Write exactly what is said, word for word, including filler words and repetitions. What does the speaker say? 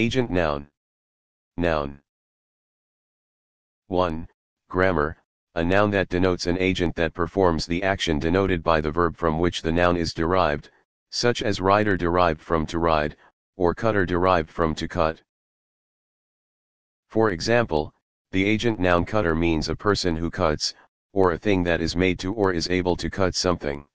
Agent noun. Noun. one. Grammar, a noun that denotes an agent that performs the action denoted by the verb from which the noun is derived, such as rider derived from to ride, or cutter derived from to cut. For example, the agent noun cutter means a person who cuts, or a thing that is made to or is able to cut something.